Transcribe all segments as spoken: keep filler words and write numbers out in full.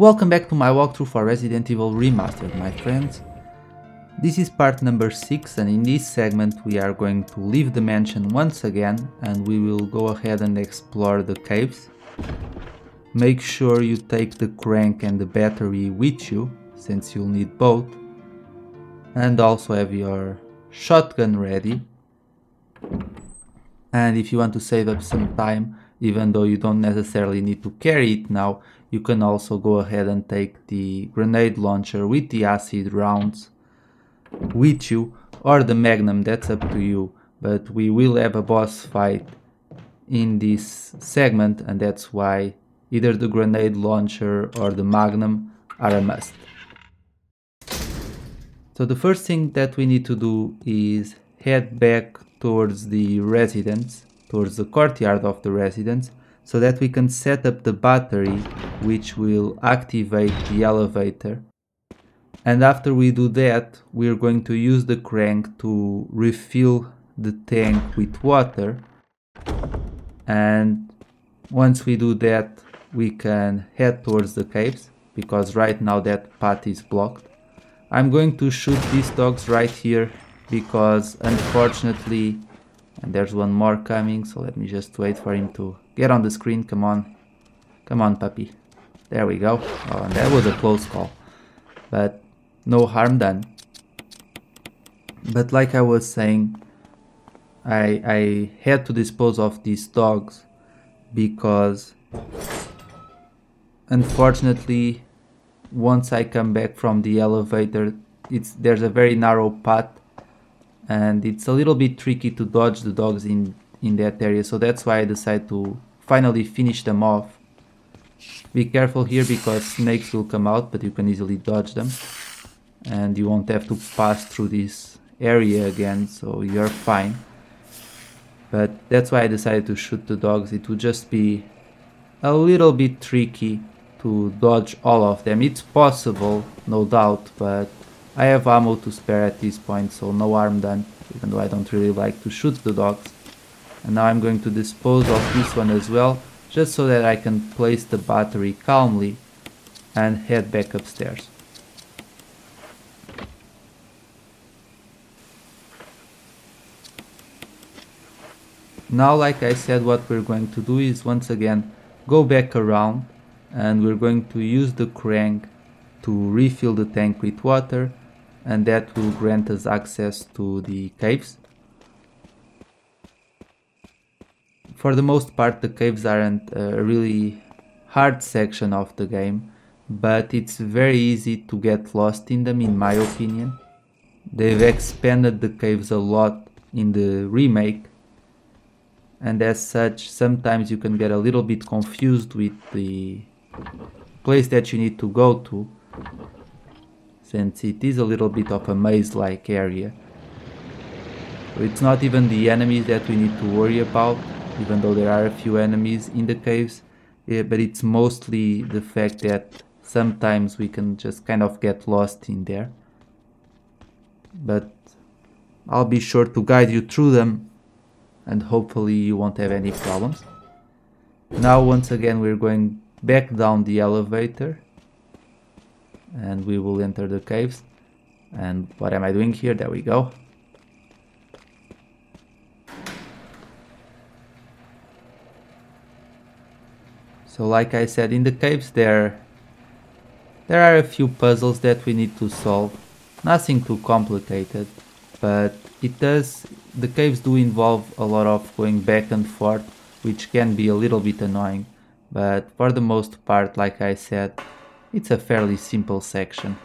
Welcome back to my walkthrough for Resident Evil Remastered, my friends. This is part number six, and in this segment we are going to leave the mansion once again and we will go ahead and explore the caves. Make sure you take the crank and the battery with you, since you'll need both, and also have your shotgun ready. And if you want to save up some time, even though you don't necessarily need to carry it now, you can also go ahead and take the grenade launcher with the acid rounds with you, or the magnum, that's up to you. But we will have a boss fight in this segment, and that's why either the grenade launcher or the magnum are a must. So the first thing that we need to do is head back towards the residence, towards the courtyard of the residence, so that we can set up the battery which will activate the elevator. And after we do that, we're going to use the crank to refill the tank with water. And once we do that, we can head towards the caves, because right now that path is blocked. I'm going to shoot these dogs right here, because unfortunately, and there's one more coming, so let me just wait for him to get on the screen. Come on, come on puppy, there we go. Oh, and that was a close call, but no harm done. But like I was saying, I, I had to dispose of these dogs, because unfortunately once I come back from the elevator, it's there's a very narrow path, and it's a little bit tricky to dodge the dogs in, in that area, so that's why I decided to finally finish them off. Be careful here, because snakes will come out, but you can easily dodge them. And you won't have to pass through this area again, so you're fine. But that's why I decided to shoot the dogs. It would just be a little bit tricky to dodge all of them. It's possible, no doubt, but I have ammo to spare at this point, so no harm done, even though I don't really like to shoot the dogs. And now I'm going to dispose of this one as well, just so that I can place the battery calmly and head back upstairs. Now, like I said, what we're going to do is once again go back around, and we're going to use the crank to refill the tank with water, and that will grant us access to the caves. For the most part, the caves aren't a really hard section of the game, but it's very easy to get lost in them, in my opinion. They've expanded the caves a lot in the remake, and as such, sometimes you can get a little bit confused with the place that you need to go to, since it is a little bit of a maze-like area. So it's not even the enemies that we need to worry about, even though there are a few enemies in the caves, yeah, but it's mostly the fact that sometimes we can just kind of get lost in there. But I'll be sure to guide you through them, and hopefully you won't have any problems. Now once again we're going back down the elevator, and we will enter the caves. And what am I doing here? There we go. So like I said, in the caves there there are a few puzzles that we need to solve. Nothing too complicated, but it does the caves do involve a lot of going back and forth, which can be a little bit annoying. But for the most part, like I said, it's a fairly simple section.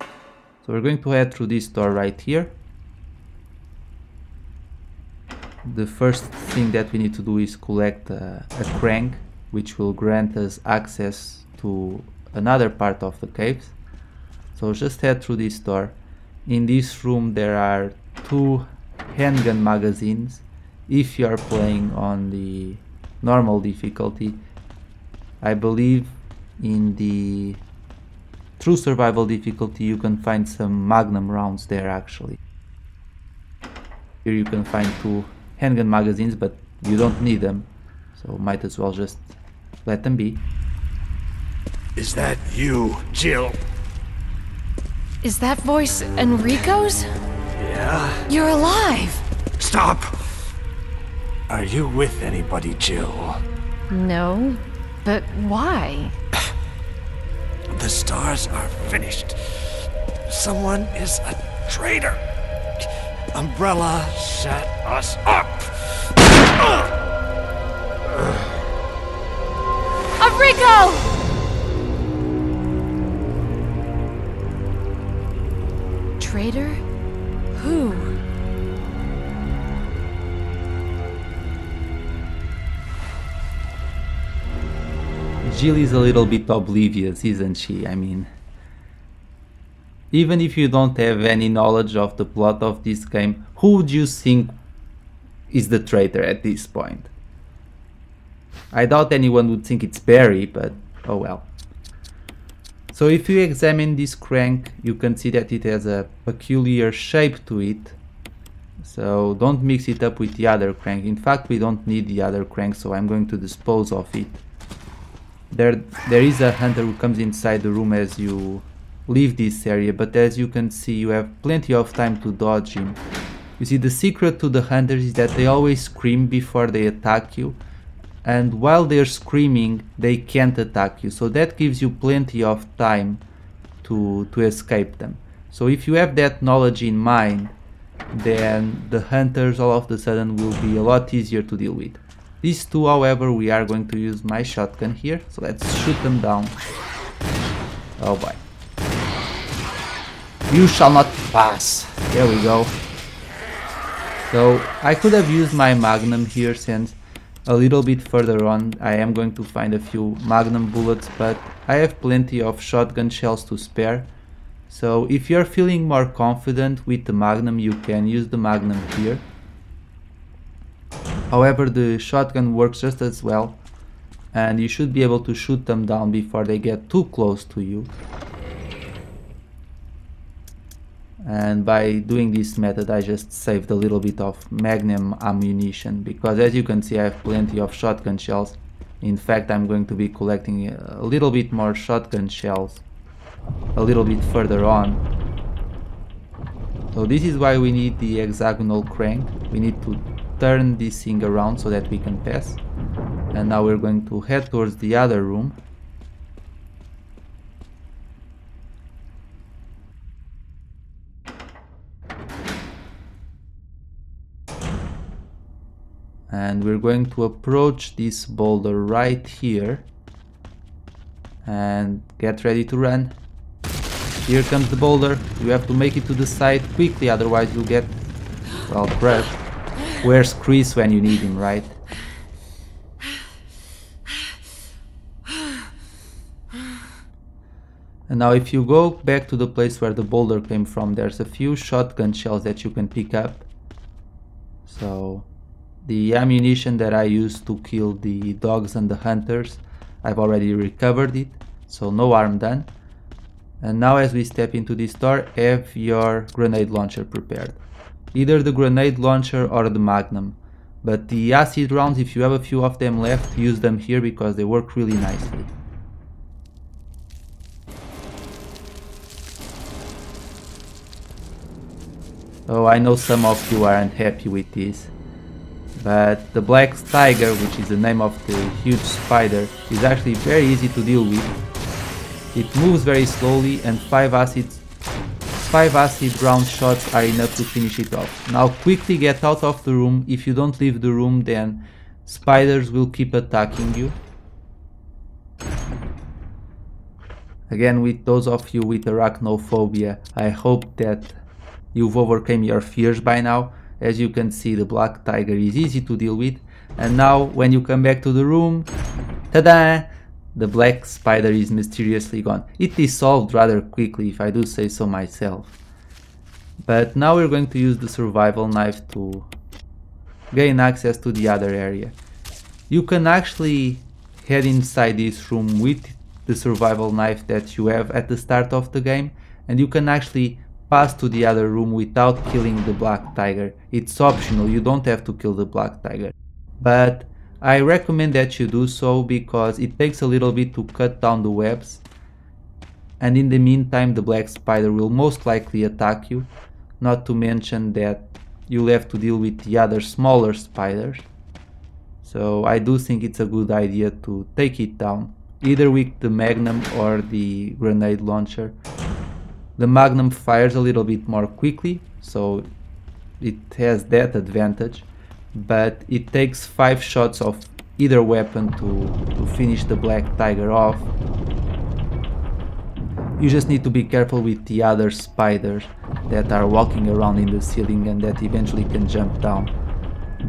So we're going to head through this door right here. The first thing that we need to do is collect a, a crank, which will grant us access to another part of the caves. So just head through this door. In this room there are two handgun magazines. If you are playing on the normal difficulty, I believe in the true survival difficulty you can find some magnum rounds there. Actually here you can find two handgun magazines, but you don't need them, so might as well just let them be. Is that you, Jill? Is that voice Enrico's? Yeah. You're alive! Stop! Are you with anybody, Jill? No, but why? The stars are finished. Someone is a traitor. Umbrella set us up! Enrico! Traitor? Who? Jill is a little bit oblivious, isn't she? I mean, even if you don't have any knowledge of the plot of this game, who would you think is the traitor at this point? I doubt anyone would think it's Barry, but oh well. So if you examine this crank, you can see that it has a peculiar shape to it. So don't mix it up with the other crank. In fact, we don't need the other crank, so I'm going to dispose of it. There, there is a hunter who comes inside the room as you leave this area, but as you can see, you have plenty of time to dodge him. You see, the secret to the hunters is that they always scream before they attack you. And while they're screaming, they can't attack you, so that gives you plenty of time to, to escape them. So if you have that knowledge in mind, then the hunters all of a sudden will be a lot easier to deal with. These two, however, we are going to use my shotgun here, so let's shoot them down. Oh boy. You shall not pass. There we go. So I could have used my magnum here, since a little bit further on I am going to find a few magnum bullets, but I have plenty of shotgun shells to spare. So if you're feeling more confident with the magnum, you can use the magnum here. However, the shotgun works just as well, and you should be able to shoot them down before they get too close to you. And by doing this method, I just saved a little bit of magnum ammunition, because as you can see, I have plenty of shotgun shells. In fact, I'm going to be collecting a little bit more shotgun shells a little bit further on. So this is why we need the hexagonal crank. We need to turn this thing around so that we can pass. And now we're going to head towards the other room. And we're going to approach this boulder right here and get ready to run. Here comes the boulder. You have to make it to the side quickly, otherwise you'll get, well, crushed. Where's Chris when you need him, right? And now if you go back to the place where the boulder came from, there's a few shotgun shells that you can pick up. So the ammunition that I used to kill the dogs and the hunters, I've already recovered it, so no harm done. And now as we step into this door, have your grenade launcher prepared. Either the grenade launcher or the magnum. But the acid rounds, if you have a few of them left, use them here because they work really nicely. Oh, I know some of you aren't happy with this, but the black tiger, which is the name of the huge spider, is actually very easy to deal with. It moves very slowly, and five acid, five acid round shots are enough to finish it off. Now quickly get out of the room. If you don't leave the room, then spiders will keep attacking you. Again, with those of you with arachnophobia, I hope that you've overcome your fears by now. As you can see, the black tiger is easy to deal with, and now when you come back to the room, ta-da! The black spider is mysteriously gone. It dissolved rather quickly, if I do say so myself. But now we're going to use the survival knife to gain access to the other area. You can actually head inside this room with the survival knife that you have at the start of the game, and you can actually pass to the other room without killing the black tiger. It's optional, you don't have to kill the black tiger. But I recommend that you do so because it takes a little bit to cut down the webs and in the meantime the black spider will most likely attack you, not to mention that you'll have to deal with the other smaller spiders. So I do think it's a good idea to take it down, either with the magnum or the grenade launcher. The magnum fires a little bit more quickly, so it has that advantage, but it takes five shots of either weapon to, to finish the black tiger off. You just need to be careful with the other spiders that are walking around in the ceiling and that eventually can jump down.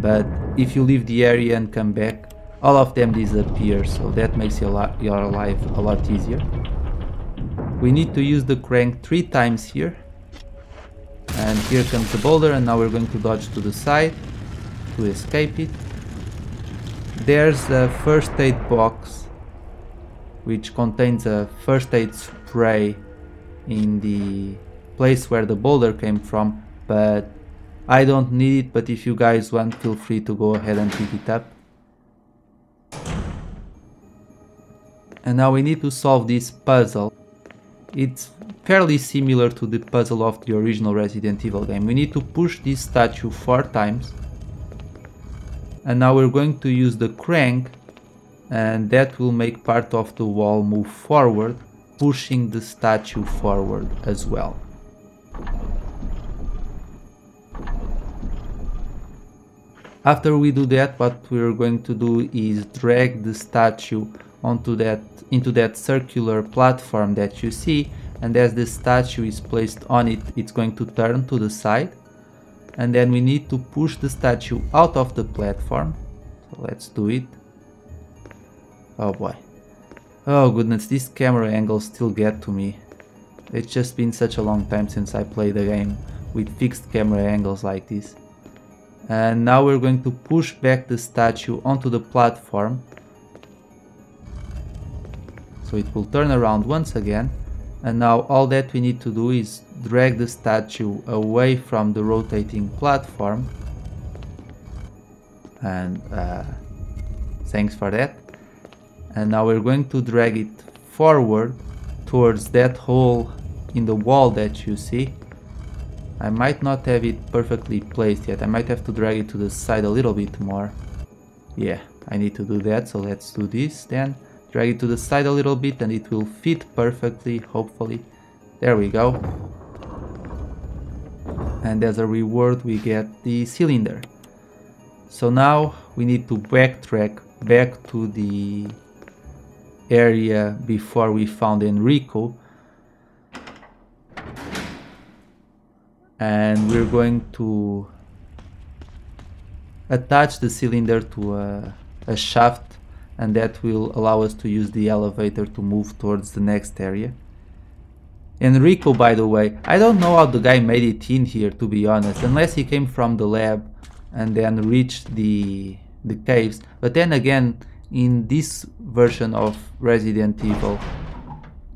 But if you leave the area and come back, all of them disappear, so that makes your, your life a lot easier. We need to use the crank three times here. And here comes the boulder, and now we're going to dodge to the side to escape it. There's a first aid box which contains a first aid spray in the place where the boulder came from, but I don't need it, but if you guys want, feel free to go ahead and pick it up. And now we need to solve this puzzle. It's fairly similar to the puzzle of the original Resident Evil game. We need to push this statue four times. And now we're going to use the crank, and that will make part of the wall move forward, pushing the statue forward as well. After we do that, what we're going to do is drag the statue onto that, into that circular platform that you see, and as the statue is placed on it, it's going to turn to the side. And then we need to push the statue out of the platform. So let's do it. Oh boy. Oh goodness, these camera angles still get to me. It's just been such a long time since I played a game with fixed camera angles like this. And now we're going to push back the statue onto the platform. So it will turn around once again. And now all that we need to do is drag the statue away from the rotating platform. And uh, thanks for that. And now we're going to drag it forward towards that hole in the wall that you see. I might not have it perfectly placed yet. I might have to drag it to the side a little bit more. Yeah, I need to do that, so let's do this then. Drag it to the side a little bit and it will fit perfectly, hopefully. There we go. And as a reward we get the cylinder. So now we need to backtrack back to the area before we found Enrico. And we're going to attach the cylinder to a, a shaft, and that will allow us to use the elevator to move towards the next area. Enrico, by the way, I don't know how the guy made it in here, to be honest, unless he came from the lab and then reached the, the caves. But then again, in this version of Resident Evil,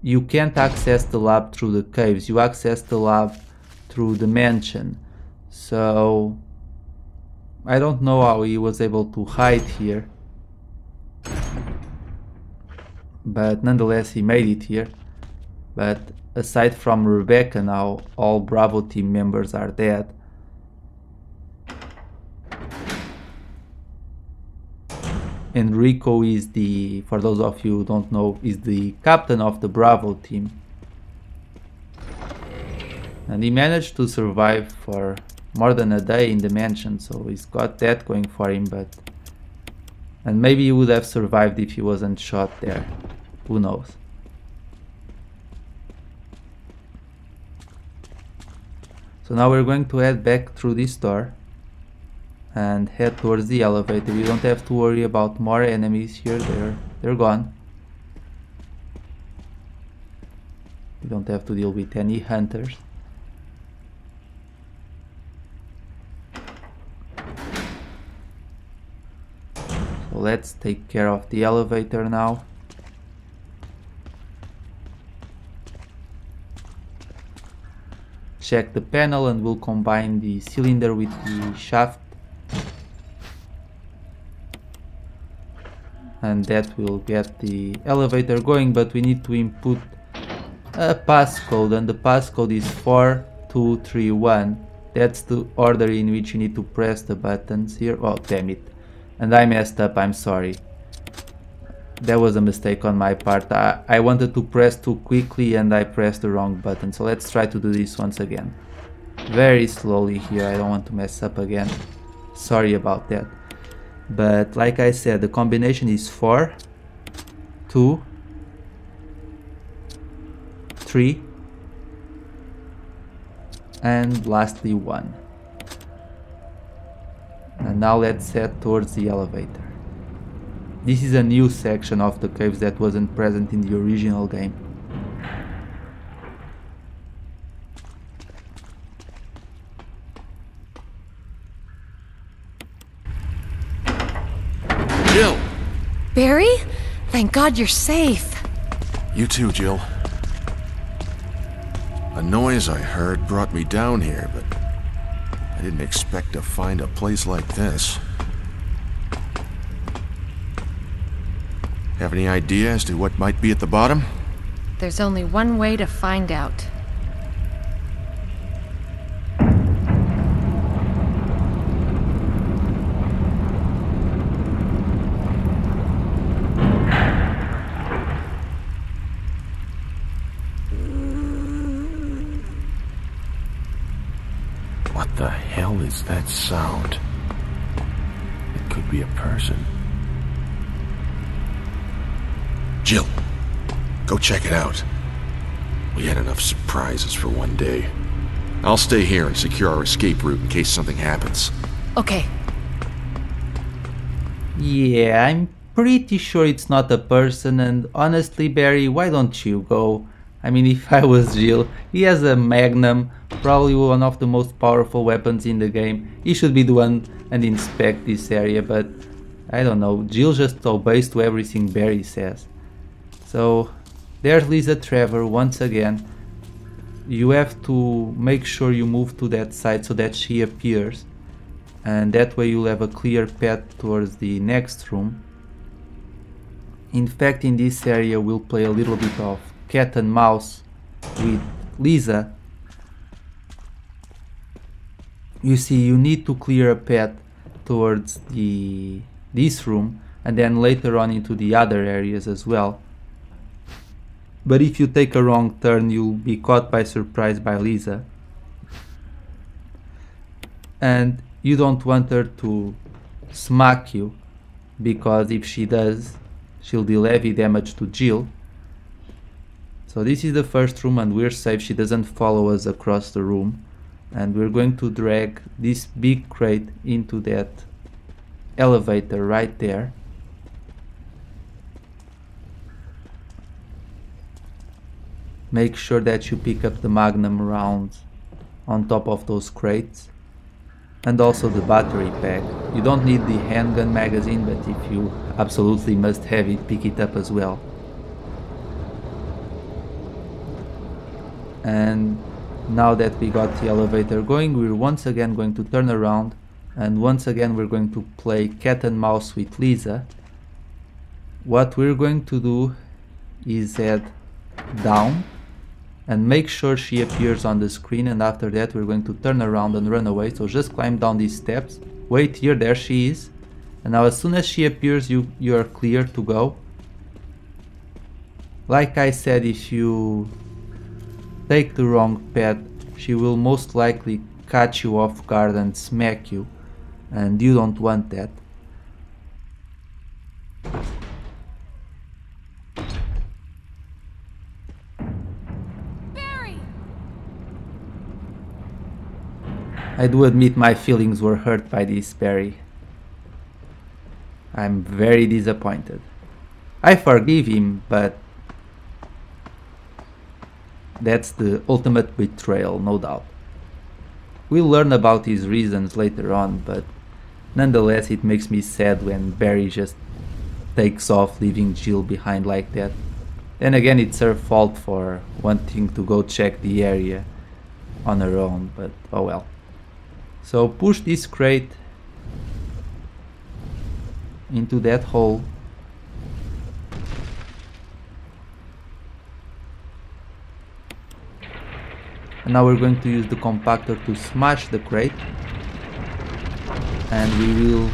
you can't access the lab through the caves, you access the lab through the mansion. So I don't know how he was able to hide here. But nonetheless, he made it here. But aside from Rebecca, now all Bravo team members are dead. Enrico is the, for those of you who don't know, is the captain of the Bravo team. And he managed to survive for more than a day in the mansion, so he's got that going for him, but... And maybe he would have survived if he wasn't shot there. Who knows? So now we're going to head back through this door and head towards the elevator. You don't have to worry about more enemies here. They're, they're gone. You don't have to deal with any hunters. So let's take care of the elevator now. Check the panel and we'll combine the cylinder with the shaft. And that will get the elevator going, but we need to input a passcode, and the passcode is four two three one. That's the order in which you need to press the buttons here. Oh, damn it. And I messed up, I'm sorry. That was a mistake on my part. I, I wanted to press too quickly and I pressed the wrong button. So let's try to do this once again. Very slowly here, I don't want to mess up again. Sorry about that. But like I said, the combination is four, two, three, and lastly one. And now let's head towards the elevator. This is a new section of the caves that wasn't present in the original game. Jill! Barry? Thank God you're safe. You too, Jill. A noise I heard brought me down here, but I didn't expect to find a place like this. Have any idea as to what might be at the bottom? There's only one way to find out. What the hell is that sound? It could be a person. Jill, go check it out. We had enough surprises for one day. I'll stay here and secure our escape route in case something happens. Okay. Yeah, I'm pretty sure it's not a person, and honestly, Barry, why don't you go? I mean, if I was Jill, he has a Magnum, probably one of the most powerful weapons in the game. He should be the one and inspect this area, but I don't know. Jill just obeys to everything Barry says. So, there's Lisa Trevor once again. You have to make sure you move to that side so that she appears. And that way you'll have a clear path towards the next room. In fact, in this area we'll play a little bit of cat and mouse with Lisa. You see, you need to clear a path towards the this room and then later on into the other areas as well. But if you take a wrong turn, you'll be caught by surprise by Lisa. And you don't want her to smack you, because if she does, she'll deal heavy damage to Jill. So this is the first room and we're safe. She doesn't follow us across the room. And we're going to drag this big crate into that elevator right there. Make sure that you pick up the Magnum rounds on top of those crates, and also the battery pack. You don't need the handgun magazine, but if you absolutely must have it, pick it up as well. And now that we got the elevator going, we're once again going to turn around, and once again we're going to play cat and mouse with Lisa. What we're going to do is head down and make sure she appears on the screen, and after that we're going to turn around and run away. So just climb down these steps, wait here, there she is, and now as soon as she appears you you are clear to go. Like I said, if you take the wrong path, she will most likely catch you off guard and smack you, and you don't want that. I do admit my feelings were hurt by this, Barry. I'm very disappointed. I forgive him, but that's the ultimate betrayal, no doubt. We'll learn about his reasons later on, but nonetheless it makes me sad when Barry just takes off, leaving Jill behind like that. Then again, it's her fault for wanting to go check the area on her own, but oh well. So push this crate into that hole. And now we're going to use the compactor to smash the crate. And we will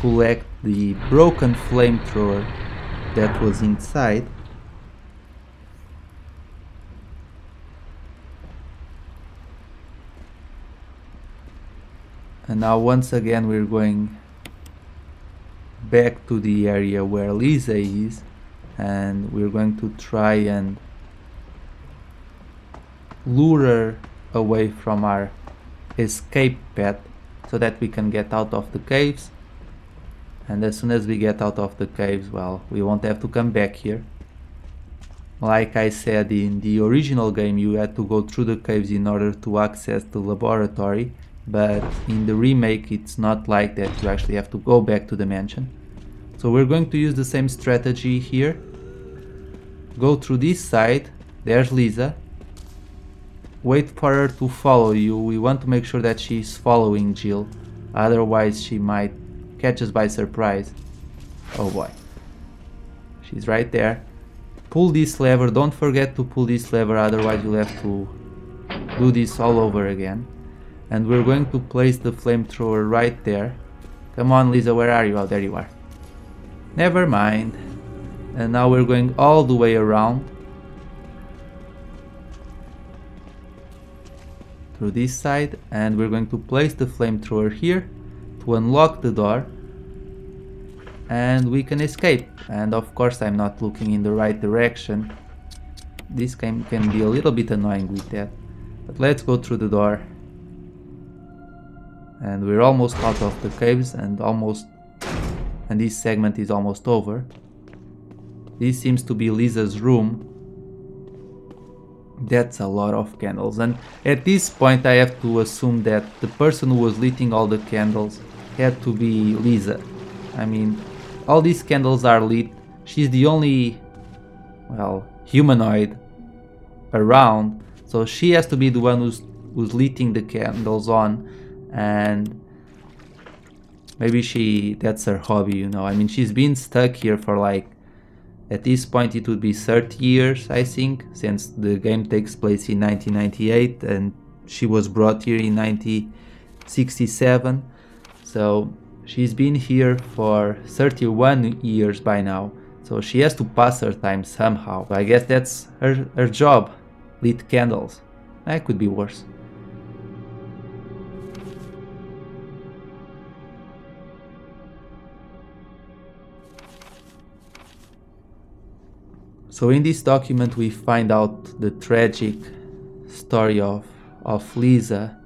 collect the broken flamethrower that was inside. And now once again we're going back to the area where Lisa is, and we're going to try and lure her away from our escape path so that we can get out of the caves. And as soon as we get out of the caves, well, we won't have to come back here. Like I said, in the original game you had to go through the caves in order to access the laboratory, but in the remake it's not like that. You actually have to go back to the mansion. So we're going to use the same strategy here. Go through this side, there's Lisa. Wait for her to follow you. We want to make sure that she's following Jill, otherwise she might catch us by surprise. Oh boy, she's right there. Pull this lever, don't forget to pull this lever, otherwise you'll have to do this all over again. And we're going to place the flamethrower right there. Come on, Lisa, where are you? Oh, there you are. Never mind. And now we're going all the way around. Through this side. And we're going to place the flamethrower here to unlock the door. And we can escape. And of course I'm not looking in the right direction. This game can be a little bit annoying with that. But let's go through the door. And we're almost out of the caves, and almost, and this segment is almost over. This seems to be Lisa's room. That's a lot of candles, and at this point I have to assume that the person who was lighting all the candles had to be Lisa. I mean, all these candles are lit, she's the only, well, humanoid around, so she has to be the one who's, who's lighting the candles on. And maybe she, that's her hobby, you know. I mean, she's been stuck here for like, at this point it would be thirty years, I think, since the game takes place in nineteen ninety-eight and she was brought here in nineteen sixty-seven. So she's been here for thirty-one years by now, so she has to pass her time somehow. But I guess that's her, her job, lit candles. That could be worse. So in this document we find out the tragic story of, of Lisa,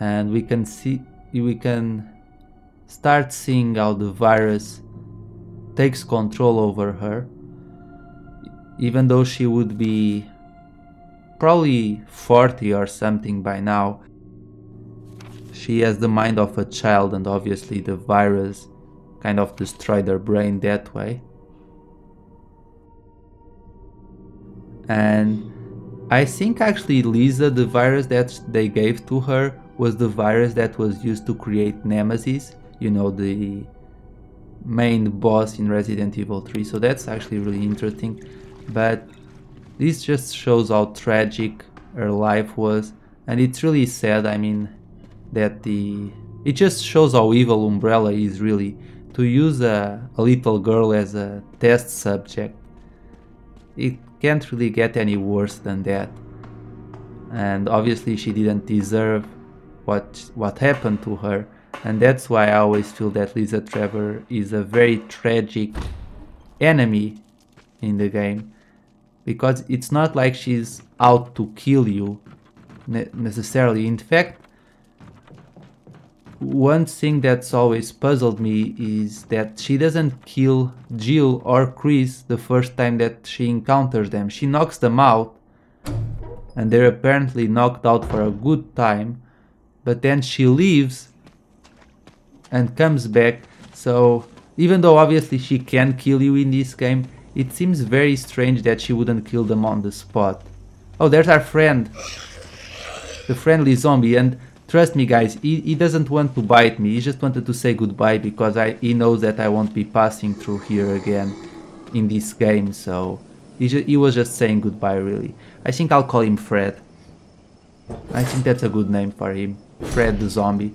and we can see, we can start seeing how the virus takes control over her, even though she would be probably forty or something by now. She has the mind of a child, and obviously the virus kind of destroyed her brain that way. And I think actually Lisa, the virus that they gave to her, was the virus that was used to create Nemesis, you know, the main boss in Resident Evil three, so that's actually really interesting. But this just shows how tragic her life was, and it's really sad. I mean, that the... it just shows how evil Umbrella is, really, to use a, a little girl as a test subject. It can't really get any worse than that. And obviously she didn't deserve what what happened to her, and that's why I always feel that Lisa Trevor is a very tragic enemy in the game, because it's not like she's out to kill you ne necessarily. In fact, one thing that's always puzzled me is that she doesn't kill Jill or Chris the first time that she encounters them. She knocks them out, and they're apparently knocked out for a good time, but then she leaves and comes back. So even though obviously she can kill you in this game, it seems very strange that she wouldn't kill them on the spot. Oh, there's our friend, the friendly zombie. And trust me guys, he, he doesn't want to bite me, he just wanted to say goodbye, because I, he knows that I won't be passing through here again in this game, so he, he was just saying goodbye, really. I think I'll call him Fred. I think that's a good name for him. Fred the Zombie.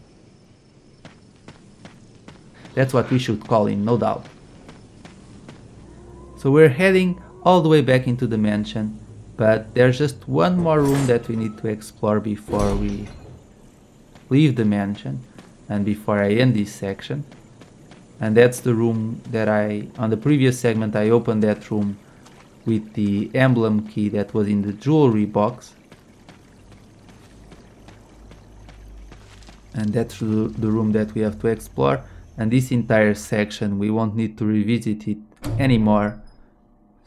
That's what we should call him, no doubt. So we're heading all the way back into the mansion, but there's just one more room that we need to explore before we leave the mansion and before I end this section. And that's the room that I, on the previous segment, I opened that room with the emblem key that was in the jewelry box. And that's the room that we have to explore. And this entire section, we won't need to revisit it anymore.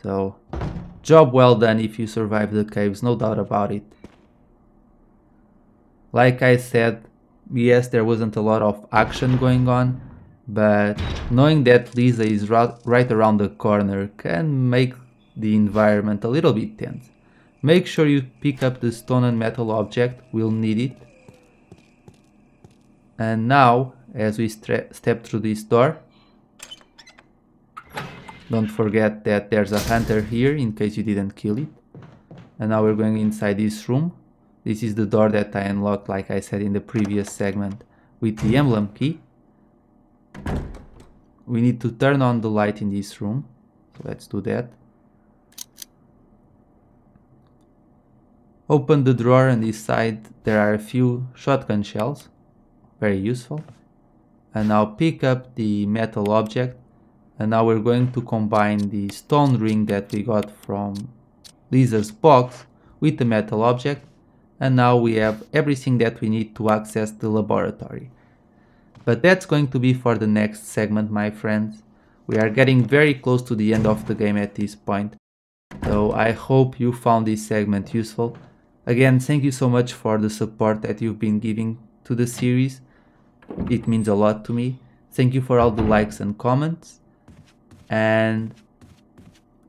So, job well done if you survive the caves, no doubt about it. Like I said, yes, there wasn't a lot of action going on, but knowing that Lisa is right around the corner can make the environment a little bit tense. Make sure you pick up the stone and metal object, we'll need it. And now, as we step through this door, don't forget that there's a hunter here in case you didn't kill it. And now we're going inside this room. This is the door that I unlocked, like I said in the previous segment, with the emblem key. We need to turn on the light in this room, so let's do that. Open the drawer, and inside there are a few shotgun shells, very useful. And now pick up the metal object, and now we're going to combine the stone ring that we got from Lisa's box with the metal object, and now we have everything that we need to access the laboratory. But that's going to be for the next segment, my friends. We are getting very close to the end of the game at this point. So I hope you found this segment useful. Again, thank you so much for the support that you've been giving to the series. It means a lot to me. Thank you for all the likes and comments. And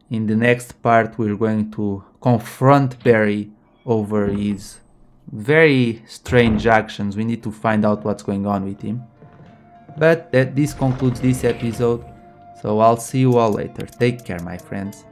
in the next part, we're going to confront Barry over his very strange actions. We need to find out what's going on with him. But that this concludes this episode, so I'll see you all later. Take care, my friends.